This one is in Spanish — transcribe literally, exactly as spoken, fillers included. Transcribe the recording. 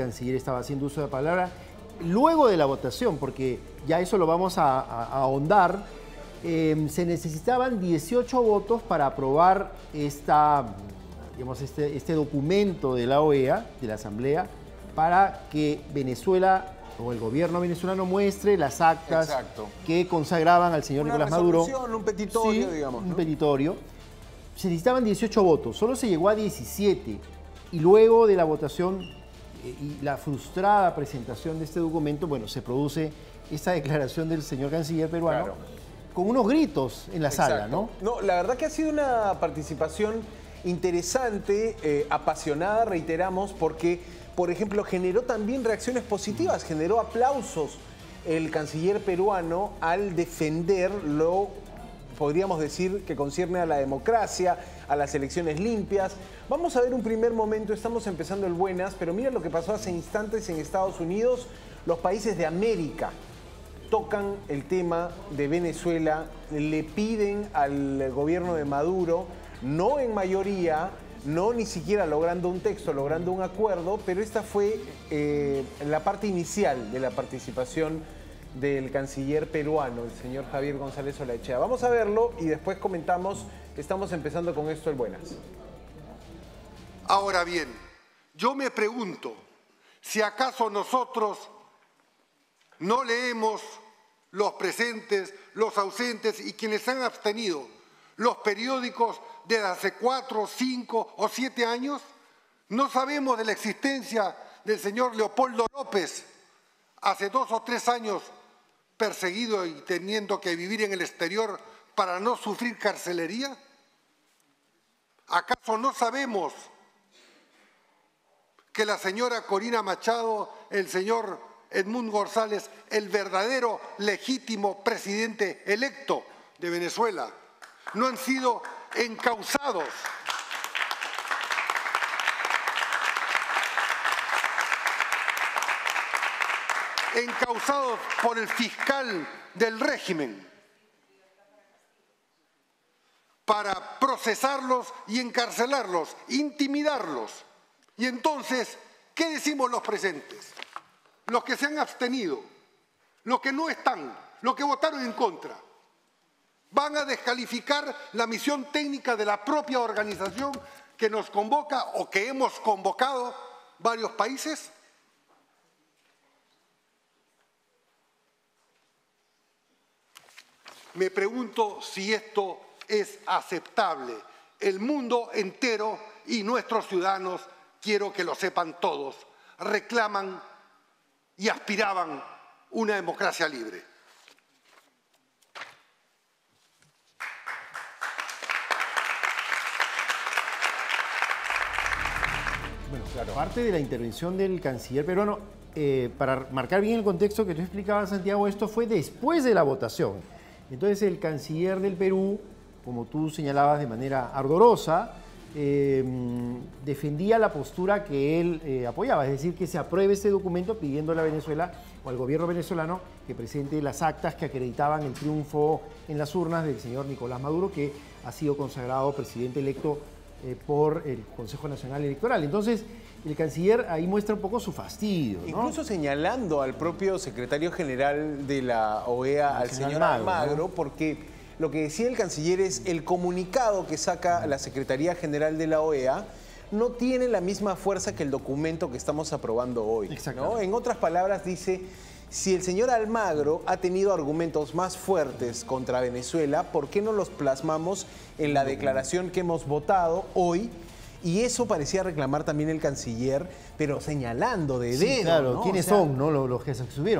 canciller estaba haciendo uso de la palabra luego de la votación, porque ya eso lo vamos a, a, a ahondar. Eh, se necesitaban dieciocho votos para aprobar esta, digamos, este, este documento de la O E A, de la Asamblea, para que Venezuela o el gobierno venezolano muestre las actas Exacto. que consagraban al señor Una Nicolás Maduro. Un petitorio, sí, digamos. ¿no? Un petitorio. Se necesitaban dieciocho votos, solo se llegó a diecisiete. Y luego de la votación eh, y la frustrada presentación de este documento, bueno, se produce esta declaración del señor canciller peruano, claro. con unos gritos en la Exacto. sala, ¿no? No, la verdad que ha sido una participación interesante, eh, apasionada, reiteramos, porque, por ejemplo, generó también reacciones positivas, generó aplausos el canciller peruano al defender lo, podríamos decir, que concierne a la democracia, a las elecciones limpias. Vamos a ver un primer momento, estamos empezando el Buenas, pero mira lo que pasó hace instantes en Estados Unidos. Los países de América tocan el tema de Venezuela, le piden al gobierno de Maduro, no en mayoría, no ni siquiera logrando un texto, logrando un acuerdo, pero esta fue eh, la parte inicial de la participación del canciller peruano, el señor Javier González Olaechea. Vamos a verlo y después comentamos, estamos empezando con esto el Buenas. Ahora bien, yo me pregunto si acaso nosotros no leemos los presentes, los ausentes y quienes han abstenido los periódicos desde hace cuatro, cinco o siete años. No sabemos de la existencia del señor Leopoldo López hace dos o tres años perseguido y teniendo que vivir en el exterior para no sufrir carcelería. ¿Acaso no sabemos que la señora Corina Machado, el señor Edmundo González, el verdadero legítimo presidente electo de Venezuela, no han sido encausados? Encausados por el fiscal del régimen para procesarlos y encarcelarlos, intimidarlos. Y entonces, ¿qué decimos los presentes? Los que se han abstenido, los que no están, los que votaron en contra, van a descalificar la misión técnica de la propia organización que nos convoca o que hemos convocado varios países. Me pregunto si esto es aceptable. El mundo entero y nuestros ciudadanos, quiero que lo sepan todos, reclaman y aspiraban una democracia libre. Bueno, claro. Parte de la intervención del canciller peruano, eh, para marcar bien el contexto que tú explicabas, Santiago, esto fue después de la votación. Entonces el canciller del Perú, como tú señalabas de manera ardorosa, Eh, defendía la postura que él eh, apoyaba, es decir, que se apruebe este documento pidiéndole a Venezuela o al gobierno venezolano que presente las actas que acreditaban el triunfo en las urnas del señor Nicolás Maduro, que ha sido consagrado presidente electo eh, por el Consejo Nacional Electoral. Entonces, el canciller ahí muestra un poco su fastidio, ¿no? Incluso señalando al propio secretario general de la O E A, al señor Almagro, ¿no? Porque lo que decía el canciller es el comunicado que saca la Secretaría General de la O E A no tiene la misma fuerza que el documento que estamos aprobando hoy, ¿no? En otras palabras dice, si el señor Almagro ha tenido argumentos más fuertes contra Venezuela, ¿por qué no los plasmamos en la declaración que hemos votado hoy? Y eso parecía reclamar también el canciller, pero señalando de dedo. Sí, claro, ¿no? ¿Quiénes o sea, son, ¿no? los, los que se subieron?